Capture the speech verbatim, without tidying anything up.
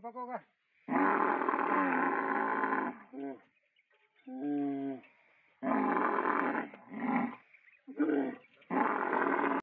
Coca-Cola.